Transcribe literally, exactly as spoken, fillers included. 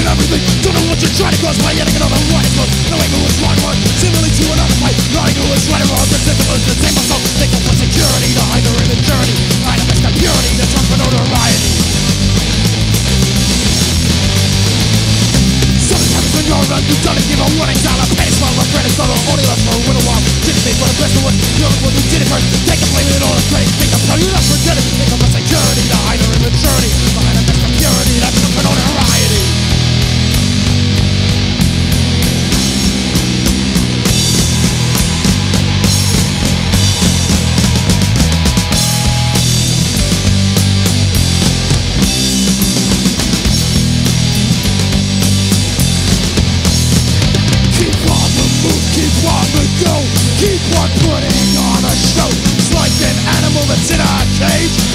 and everything. Don't know what you're trying to cause by yet another white clothes. Knowing who is wrong or similarly to another fight. Knowing who is right or wrong, there's difficulties that save myself. Thankful for security, to hide their immaturity. I don't miss the purity, the trust for notoriety. Sometimes when you're around, you don't give a warning. Down a penny, smile, a friend, it's not only left for a little while. Didn't think for the best of what you're the one who did it first. Take the blame and all the credit. Think of how you not forget it. Think of the security, to hide their immaturity. I don't miss the purity, the trust for notoriety. Keep on putting on a show. It's like an animal that's in a cage.